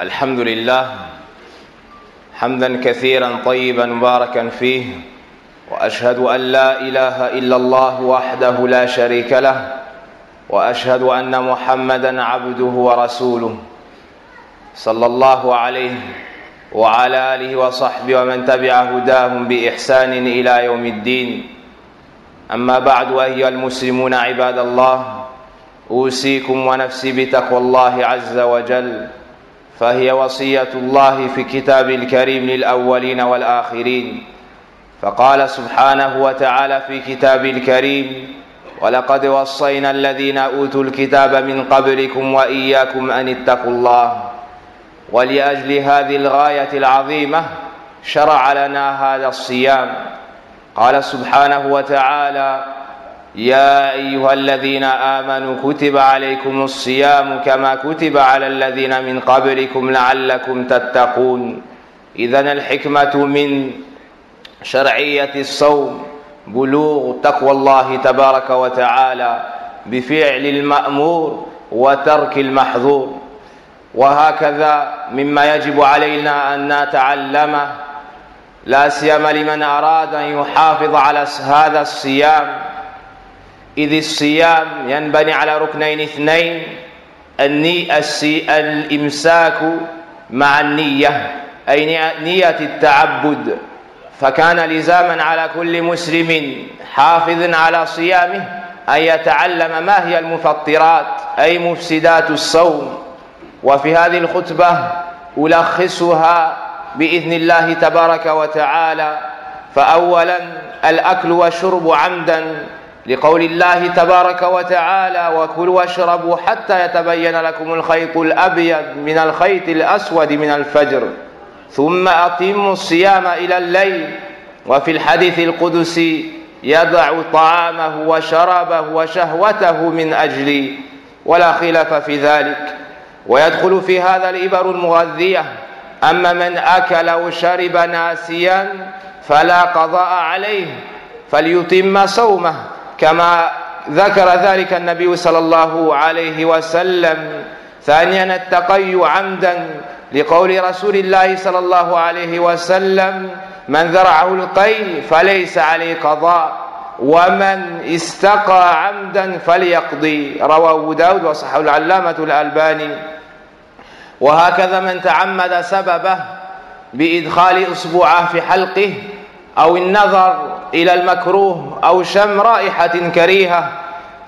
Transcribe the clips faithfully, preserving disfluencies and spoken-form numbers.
الحمد لله حمدا كثيرا طيبا مباركا فيه، وأشهد أن لا إله إلا الله وحده لا شريك له، وأشهد أن محمدا عبده ورسوله صلى الله عليه وعلى آله وصحبه ومن تبع هداهم بإحسان إلى يوم الدين. أما بعد، أيها المسلمون عباد الله، أوصيكم ونفسي بتقوى الله عز وجل، فهي وصية الله في كتابه الكريم للأولين والآخرين، فقال سبحانه وتعالى في كتابه الكريم: ولقد وصينا الذين أوتوا الكتاب من قبلكم وإياكم أن اتقوا الله. ولأجل هذه الغاية العظيمة شرع لنا هذا الصيام. قال سبحانه وتعالى: يا أيها الذين آمنوا كتب عليكم الصيام كما كتب على الذين من قبلكم لعلكم تتقون. إذن الحكمة من شرعية الصوم بلوغ تقوى الله تبارك وتعالى بفعل المأمور وترك المحظور، وهكذا مما يجب علينا أن نتعلمه، لا سيما لمن أراد أن يحافظ على هذا الصيام، إذ الصيام ينبني على ركنين اثنين: الإمساك مع النية، أي نية التعبد. فكان لزاما على كل مسلم حافظ على صيامه أن يتعلم ما هي المفطرات، أي مفسدات الصوم. وفي هذه الخطبة ألخصها بإذن الله تبارك وتعالى. فأولا، الأكل والشرب عمدا، لقول الله تبارك وتعالى: وكلوا واشربوا حتى يتبين لكم الخيط الأبيض من الخيط الأسود من الفجر، ثم أتموا الصيام إلى الليل. وفي الحديث القدسي: يضع طعامه وشرابه وشهوته من أجلي، ولا خلاف في ذلك. ويدخل في هذا الإبر المغذية: أما من أكل وشرب ناسيا فلا قضاء عليه، فليتم صومه، كما ذكر ذلك النبي صلى الله عليه وسلم. ثانيا، التقي عمدا، لقول رسول الله صلى الله عليه وسلم: من ذرعه القيء فليس عليه قضاء، ومن استقى عمدا فليقضي، رواه داود وصححه العلامة الألباني. وهكذا من تعمد سببه بإدخال إصبعه في حلقه، أو النظر إلى المكروه، أو شم رائحة كريهة،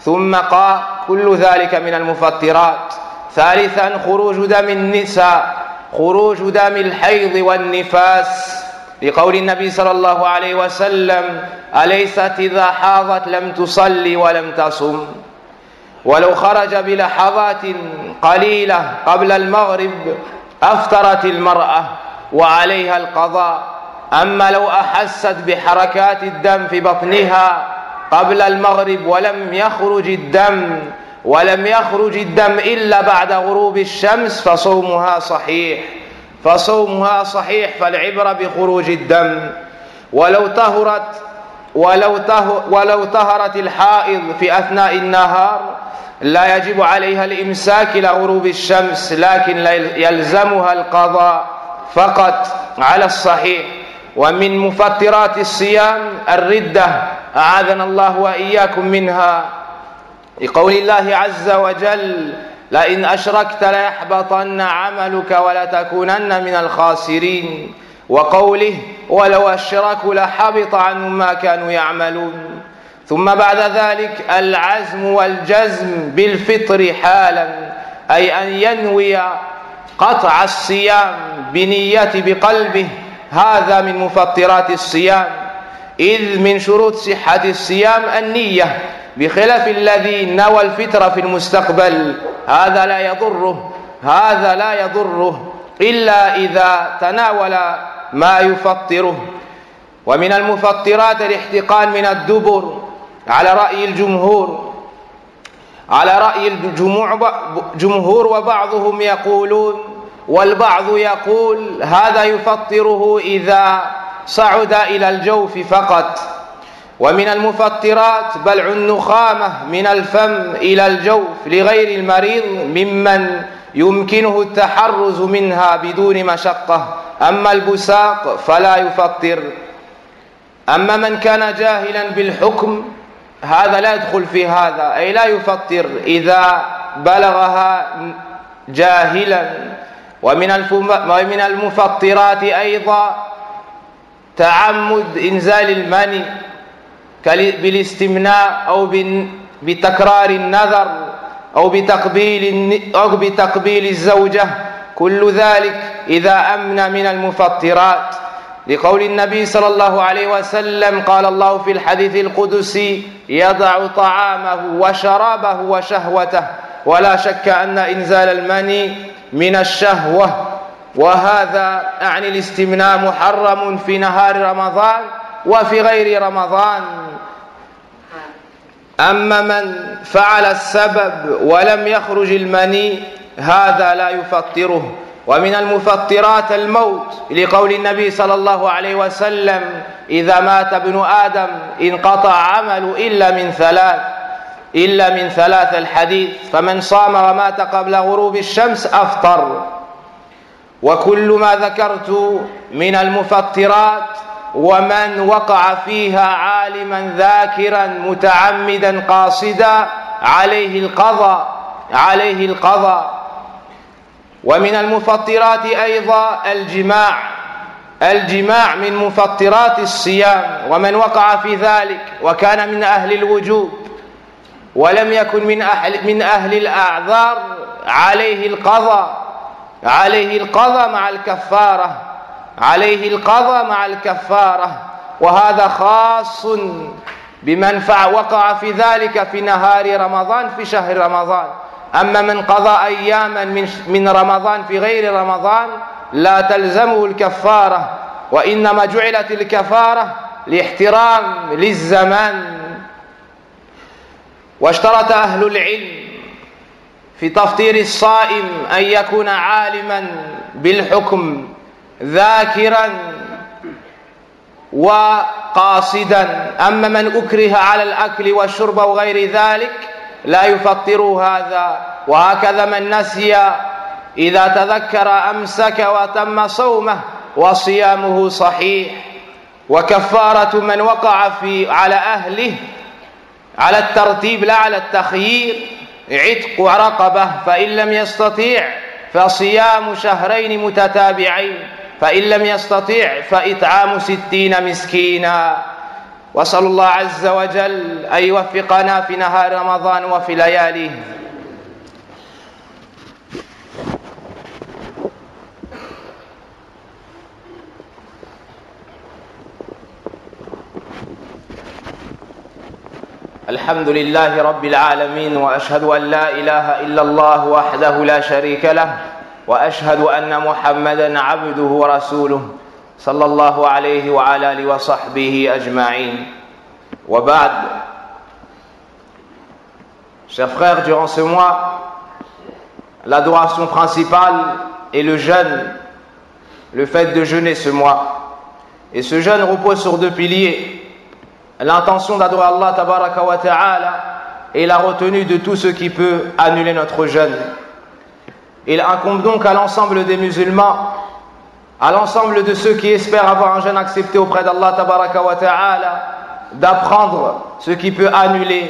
ثم قال: كل ذلك من المفطرات. ثالثا، خروج دم النساء، خروج دم الحيض والنفاس، لقول النبي صلى الله عليه وسلم: أليست إذا حاضت لم تصلي ولم تصم؟ ولو خرج بلحظات قليلة قبل المغرب أفطرت المرأة وعليها القضاء. أما لو أحست بحركات الدم في بطنها قبل المغرب ولم يخرج الدم ولم يخرج الدم إلا بعد غروب الشمس فصومها صحيح فصومها صحيح فالعبرة بخروج الدم. ولو طهرت ولو طه ولو طهرت الحائض في أثناء النهار لا يجب عليها الإمساك إلى غروب الشمس، لكن يلزمها القضاء فقط على الصحيح. ومن مفطرات الصيام الردة، أعاذنا الله وإياكم منها، لقول الله عز وجل: لئن أشركت ليحبطن عملك ولتكونن من الخاسرين. وقوله: ولو أشركوا لحبط عنهم ما كانوا يعملون. ثم بعد ذلك العزم والجزم بالفطر حالا، أي أن ينوي قطع الصيام بنية بقلبه، هذا من مفطرات الصيام، إذ من شروط صحة الصيام النية، بخلاف الذي نوى الفطر في المستقبل، هذا لا يضره هذا لا يضره إلا إذا تناول ما يفطره. ومن المفطرات الاحتقان من الدبر، على رأي الجمهور على رأي الجمهور وبعضهم يقولون، والبعض يقول: هذا يفطره إذا صعد إلى الجوف فقط. ومن المفطرات بلع النخامة من الفم إلى الجوف لغير المريض ممن يمكنه التحرز منها بدون مشقة. أما البساق فلا يفطر. أما من كان جاهلا بالحكم هذا لا يدخل في هذا، أي لا يفطر إذا بلغها جاهلا. ومن المفطرات أيضا تعمد إنزال المني بالاستمناء أو بتكرار النذر أو بتقبيل أو بتقبيل الزوجة، كل ذلك إذا أمن من المفطرات، لقول النبي صلى الله عليه وسلم قال الله في الحديث القدسي: يضع طعامه وشرابه وشهوته. ولا شك أن إنزال المني من الشهوة، وهذا أعني الاستمناء، محرم في نهار رمضان وفي غير رمضان. أما من فعل السبب ولم يخرج المني هذا لا يفطره. ومن المفطرات الموت، لقول النبي صلى الله عليه وسلم: إذا مات ابن آدم انقطع عمله إلا من ثلاث إلا من ثلاث الحديث، فمن صام ومات قبل غروب الشمس أفطر. وكل ما ذكرت من المفطرات ومن وقع فيها عالما ذاكرا متعمدا قاصدا عليه القضاء عليه القضاء. ومن المفطرات أيضا الجماع الجماع من مفطرات الصيام، ومن وقع في ذلك وكان من أهل الوجوب ولم يكن من أهل, من أهل الأعذار عليه القضاء عليه القضاء مع الكفارة عليه القضاء مع الكفارة وهذا خاص بمن وقع في ذلك في نهار رمضان في شهر رمضان. أما من قضى أياما من رمضان في غير رمضان لا تلزمه الكفارة، وإنما جعلت الكفارة لاحترام للزمان. واشترط أهل العلم في تفطير الصائم أن يكون عالما بالحكم ذاكرا وقاصدا. أما من أكره على الأكل والشرب وغير ذلك لا يفطر هذا. وهكذا من نسي إذا تذكر أمسك وتم صومه وصيامه صحيح. وكفارة من وقع في على أهله على الترتيب لا على التخيير عتق رقبة، فإن لم يستطيع فصيام شهرين متتابعين، فإن لم يستطيع فإطعام ستين مسكينا. وصلى الله عز وجل أن يوفقنا في نهار رمضان وفي لياليه. الحمد لله رب العالمين، وأشهد أن لا إله إلا الله وحده لا شريك له، وأشهد أن محمدًا عبده ورسوله صلى الله عليه وعلى آله وصحبه أجمعين. وبعد, chers frères, durant ce mois, l'adoration principale est le jeûne, le fait de jeûner ce mois. Et ce jeûne repose sur deux piliers: l'intention d'adorer Allah tabaraka wa ta'ala et la retenue de tout ce qui peut annuler notre jeûne. Il incombe donc à l'ensemble des musulmans, à l'ensemble de ceux qui espèrent avoir un jeûne accepté auprès d'Allah tabaraka wa ta'ala, d'apprendre ce qui peut annuler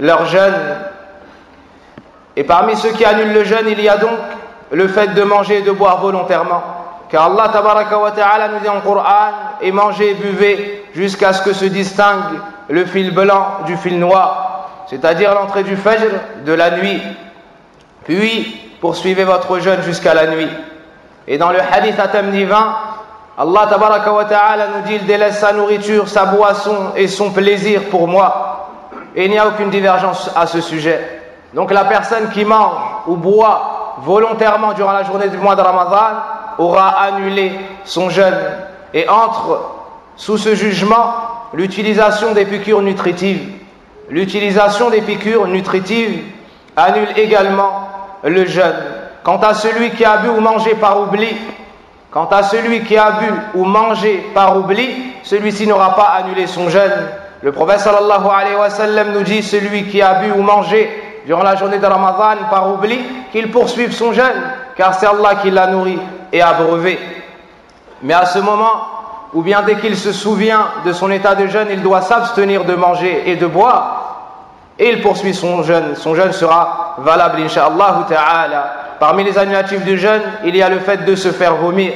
leur jeûne. Et parmi ceux qui annulent le jeûne, il y a donc le fait de manger et de boire volontairement. Car Allah tabaraka wa ta'ala nous dit en Coran: et mangez et buvez jusqu'à ce que se distingue le fil blanc du fil noir, c'est-à-dire l'entrée du fajr de la nuit, puis poursuivez votre jeûne jusqu'à la nuit. Et dans le hadith à thème divin, Allah tabaraka wa ta'ala nous dit: il délaisse sa nourriture, sa boisson et son plaisir pour moi. Et il n'y a aucune divergence à ce sujet. Donc la personne qui mange ou boit volontairement durant la journée du mois de Ramadan aura annulé son jeûne. Et entre sous ce jugement l'utilisation des piqûres nutritives. L'utilisation des piqûres nutritives annule également le jeûne. Quant à celui qui a bu ou mangé par oubli, quant à celui qui a bu ou mangé par oubli, celui-ci n'aura pas annulé son jeûne. Le prophète sallallahu alayhi wa sallam nous dit: celui qui a bu ou mangé durant la journée de Ramadan par oubli, qu'il poursuive son jeûne, car c'est Allah qui l'a nourri et abreuvé. Mais à ce moment, ou bien dès qu'il se souvient de son état de jeûne, il doit s'abstenir de manger et de boire, et il poursuit son jeûne. Son jeûne sera valable, incha'Allah ta'ala. Parmi les annulatifs du jeûne, il y a le fait de se faire vomir.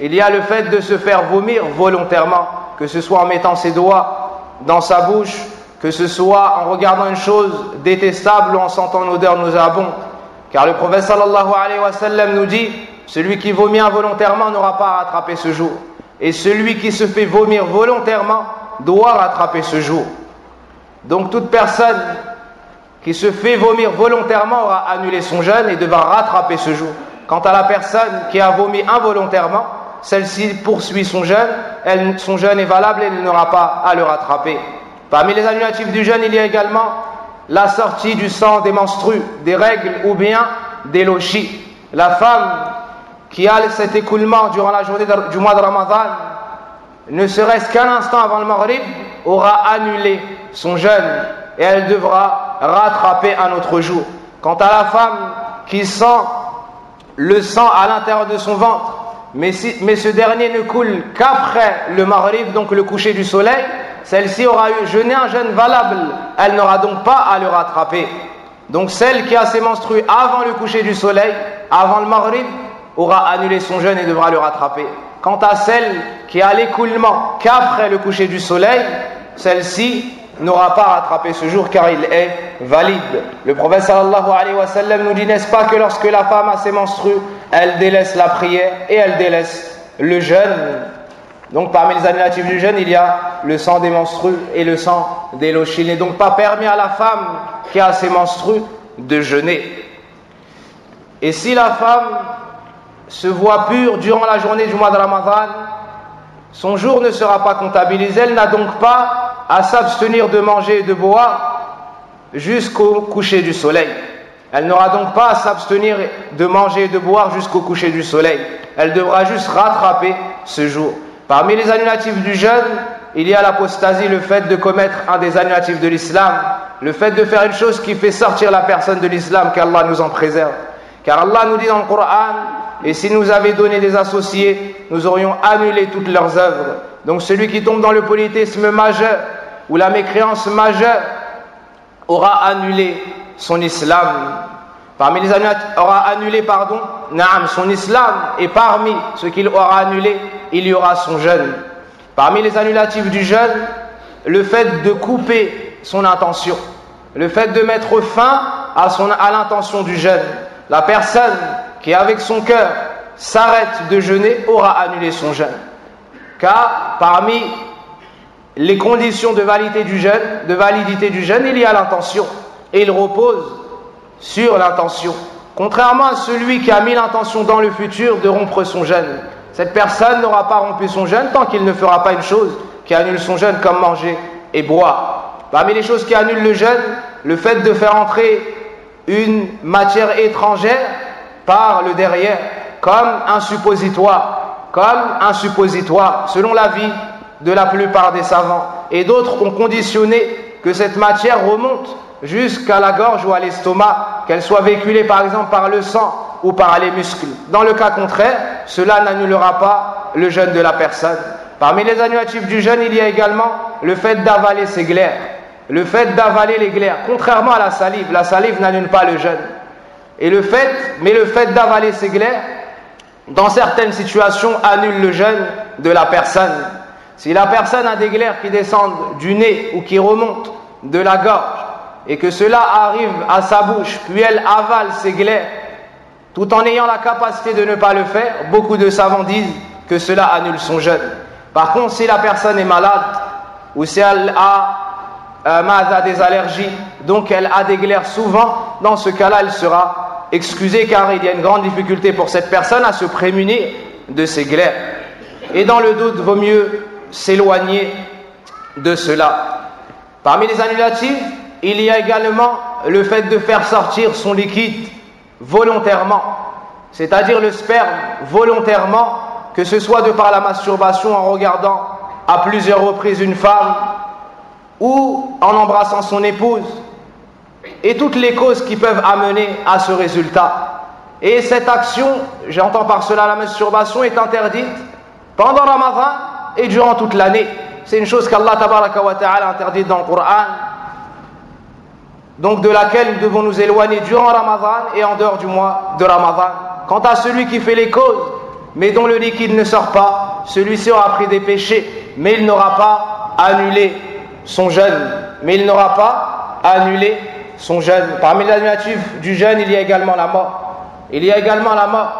Il y a le fait de se faire vomir volontairement, que ce soit en mettant ses doigts dans sa bouche, que ce soit en regardant une chose détestable ou en sentant une odeur nauséabonde. Car le prophète sallallahu alayhi wa sallam nous dit, celui qui vomit involontairement n'aura pas à rattraper ce jour. Et celui qui se fait vomir volontairement doit rattraper ce jour. Donc toute personne qui se fait vomir volontairement aura annulé son jeûne et devra rattraper ce jour. Quant à la personne qui a vomi involontairement, celle-ci poursuit son jeûne, elle, son jeûne est valable et elle n'aura pas à le rattraper. Parmi les annulatifs du jeûne, il y a également la sortie du sang des menstrues, des règles ou bien des lochis. La femme qui a cet écoulement durant la journée du mois de Ramadan, ne serait-ce qu'un instant avant le Maghrib, aura annulé son jeûne et elle devra rattraper un autre jour. Quant à la femme qui sent le sang à l'intérieur de son ventre, mais, si, mais ce dernier ne coule qu'après le Maghrib, donc le coucher du soleil, celle-ci aura eu jeûné un jeûne valable, elle n'aura donc pas à le rattraper. Donc celle qui a ses menstrues avant le coucher du soleil, avant le Maghrib, aura annulé son jeûne et devra le rattraper. Quant à celle qui a l'écoulement qu'après le coucher du soleil, celle-ci n'aura pas rattrapé ce jour car il est valide. Le prophète sallallahu alayhi wa sallam nous dit, n'est-ce pas que lorsque la femme a ses menstrues, elle délaisse la prière et elle délaisse le jeûne. Donc parmi les annulatifs du jeûne, il y a le sang des menstrues et le sang des lochis. Il n'est donc pas permis à la femme qui a ses menstrues de jeûner. Et si la femme se voit pure durant la journée du mois de Ramadan, son jour ne sera pas comptabilisé, elle n'a donc pas à s'abstenir de manger et de boire jusqu'au coucher du soleil. Elle n'aura donc pas à s'abstenir de manger et de boire jusqu'au coucher du soleil. Elle devra juste rattraper ce jour. Parmi les annulatifs du jeûne, il y a l'apostasie, le fait de commettre un des annulatifs de l'islam, le fait de faire une chose qui fait sortir la personne de l'islam, qu'Allah nous en préserve. Car Allah nous dit dans le Coran, et si nous avions donné des associés, nous aurions annulé toutes leurs œuvres. Donc celui qui tombe dans le polythéisme majeur ou la mécréance majeure aura annulé son islam. Parmi les annulés, aura annulé, pardon, naam, son islam, et parmi ce qu'il aura annulé, il y aura son jeûne. Parmi les annulatifs du jeûne, le fait de couper son intention, le fait de mettre fin à, son, à l'intention du jeûne. La personne qui avec son cœur s'arrête de jeûner aura annulé son jeûne. Car parmi les conditions de validité du jeûne, de validité du jeûne, il y a l'intention. Et il repose sur l'intention. Contrairement à celui qui a mis l'intention dans le futur de rompre son jeûne, cette personne n'aura pas rompu son jeûne tant qu'il ne fera pas une chose qui annule son jeûne, comme manger et boire. Parmi les choses qui annulent le jeûne, le fait de faire entrer une matière étrangère par le derrière, comme un suppositoire, comme un suppositoire, selon l'avis de la plupart des savants. Et d'autres ont conditionné que cette matière remonte jusqu'à la gorge ou à l'estomac, qu'elle soit véhiculée par exemple par le sang ou par les muscles. Dans le cas contraire, cela n'annulera pas le jeûne de la personne. Parmi les annulatifs du jeûne, il y a également le fait d'avaler ses glaires, le fait d'avaler les glaires, contrairement à la salive. La salive n'annule pas le jeûne. Et le fait, mais le fait d'avaler ses glaires, dans certaines situations, annule le jeûne de la personne. Si la personne a des glaires qui descendent du nez ou qui remontent de la gorge, et que cela arrive à sa bouche, puis elle avale ses glaires, tout en ayant la capacité de ne pas le faire, beaucoup de savants disent que cela annule son jeûne. Par contre, si la personne est malade, ou si elle a euh, a des allergies, donc elle a des glaires souvent, dans ce cas-là, elle sera excusez, car il y a une grande difficulté pour cette personne à se prémunir de ses glaires. Et dans le doute, vaut mieux s'éloigner de cela. Parmi les annulatifs, il y a également le fait de faire sortir son liquide volontairement, c'est-à-dire le sperme volontairement, que ce soit de par la masturbation en regardant à plusieurs reprises une femme, ou en embrassant son épouse, et toutes les causes qui peuvent amener à ce résultat. Et cette action, j'entends par cela la masturbation, est interdite pendant Ramadan et durant toute l'année. C'est une chose qu'Allah tabaraka wa ta'ala interdit dans le Coran, donc de laquelle nous devons nous éloigner durant Ramadan et en dehors du mois de Ramadan. Quant à celui qui fait les causes, mais dont le liquide ne sort pas, celui-ci aura pris des péchés, mais il n'aura pas annulé son jeûne. Mais il n'aura pas annulé son jeûne. Parmi les annulatifs du jeûne, il y a également la mort. Il y a également la mort.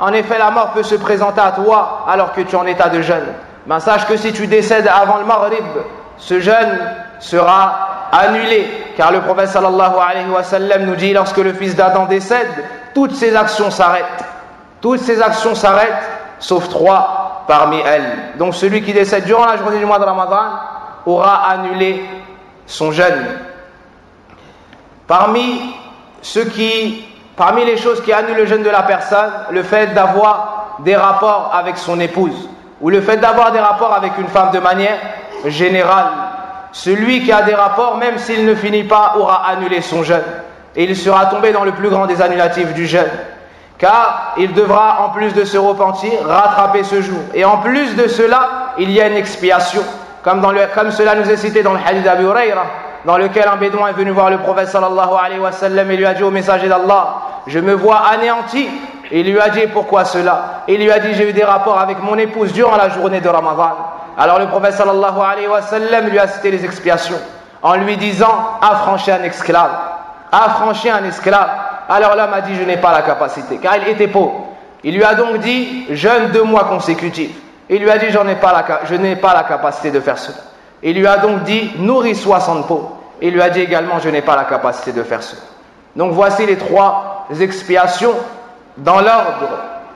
En effet, la mort peut se présenter à toi alors que tu es en état de jeûne. Mais sache que si tu décèdes avant le Maghrib, ce jeûne sera annulé. Car le prophète sallallahu alayhi wa sallam nous dit, lorsque le fils d'Adam décède, toutes ses actions s'arrêtent. Toutes ses actions s'arrêtent, sauf trois parmi elles. Donc celui qui décède durant la journée du mois de Ramadan aura annulé son jeûne. Parmi ceux qui... Parmi les choses qui annulent le jeûne de la personne, le fait d'avoir des rapports avec son épouse ou le fait d'avoir des rapports avec une femme de manière générale. Celui qui a des rapports, même s'il ne finit pas, aura annulé son jeûne. Et il sera tombé dans le plus grand des annulatifs du jeûne. Car il devra, en plus de se repentir, rattraper ce jour. Et en plus de cela, il y a une expiation. Comme, dans le, comme cela nous est cité dans le hadith d'Abu Hurayra, dans lequel un bédouin est venu voir le prophète sallallahu alayhi wa sallam et lui a dit: au messager d'Allah, je me vois anéanti. Il lui a dit: pourquoi cela? Il lui a dit: j'ai eu des rapports avec mon épouse durant la journée de Ramadan. Alors le prophète sallallahu alayhi wa sallam lui a cité les expiations en lui disant: affranchez un esclave, affranchez un esclave. Alors l'homme a dit: je n'ai pas la capacité, car il était pauvre. Il lui a donc dit: jeûne deux mois consécutifs. Il lui a dit: j'en ai pas la, je n'ai pas la capacité de faire cela. Il lui a donc dit: nourris soixante pauvres. Il lui a dit également: je n'ai pas la capacité de faire cela. Donc voici les trois expiations dans l'ordre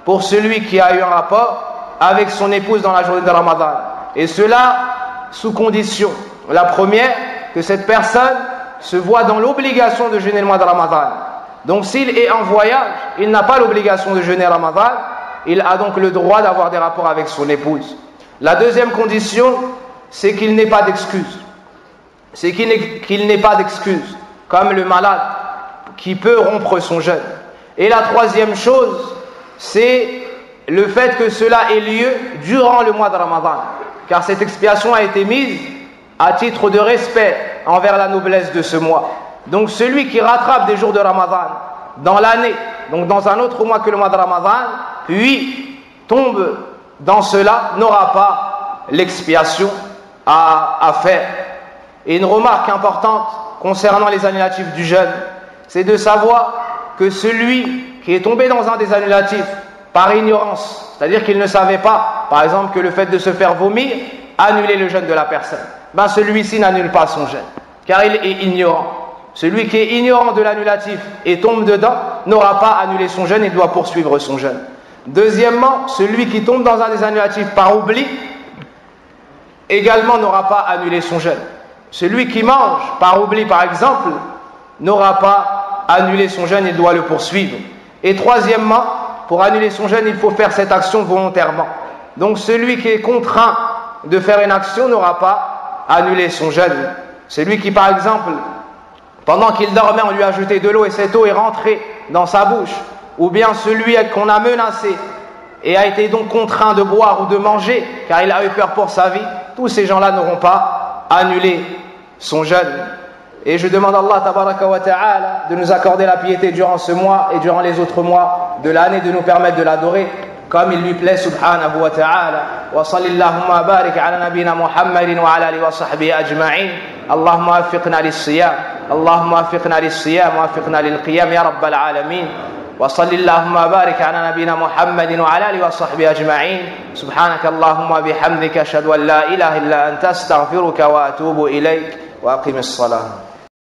pour celui qui a eu un rapport avec son épouse dans la journée de Ramadan. Et cela sous condition. La première, que cette personne se voit dans l'obligation de jeûner le mois de Ramadan. Donc s'il est en voyage, il n'a pas l'obligation de jeûner Ramadan. Il a donc le droit d'avoir des rapports avec son épouse. La deuxième condition, c'est qu'il n'ait pas d'excuse. C'est qu'il n'ait pas d'excuse, comme le malade qui peut rompre son jeûne. Et la troisième chose, c'est le fait que cela ait lieu durant le mois de Ramadan, car cette expiation a été mise à titre de respect envers la noblesse de ce mois. Donc celui qui rattrape des jours de Ramadan dans l'année, donc dans un autre mois que le mois de Ramadan, puis tombe dans cela, n'aura pas l'expiation à, à faire. Et une remarque importante concernant les annulatifs du jeûne, c'est de savoir que celui qui est tombé dans un des annulatifs par ignorance, c'est-à-dire qu'il ne savait pas, par exemple, que le fait de se faire vomir annulait le jeûne de la personne, ben celui-ci n'annule pas son jeûne, car il est ignorant. Celui qui est ignorant de l'annulatif et tombe dedans n'aura pas annulé son jeûne, il doit poursuivre son jeûne. Deuxièmement, celui qui tombe dans un des annulatifs par oubli également n'aura pas annulé son jeûne. Celui qui mange par oubli, par exemple, n'aura pas annulé son jeûne, il doit le poursuivre. Et troisièmement, pour annuler son jeûne, il faut faire cette action volontairement. Donc celui qui est contraint de faire une action n'aura pas annulé son jeûne. Celui qui, par exemple, pendant qu'il dormait, on lui a jeté de l'eau et cette eau est rentrée dans sa bouche, ou bien celui qu'on a menacé et a été donc contraint de boire ou de manger, car il a eu peur pour sa vie, tous ces gens-là n'auront pas annulé son jeûne. Et je demande à Allah tabaraka wa ta'ala de nous accorder la piété durant ce mois et durant les autres mois de l'année, de nous permettre de l'adorer comme il lui plaît subhanahu wa ta'ala. Wa sallillahumma barik ala nabina Muhammadin wa ala alihi wa sahbihi ajma'in. Allahumma wafiqna lissiyam, Allahumma wafiqna lissiyam, wafiqna lilqiyam ya rabbal alamin. Wa sallillahumma barik ala nabina Muhammadin wa ala alihi wa sahbihi ajma'in. Subhanaka Allahumma bihamdika ashhadu an la ilaha illa anta astaghfiruka wa atubu ilayk wa aqim as-salah.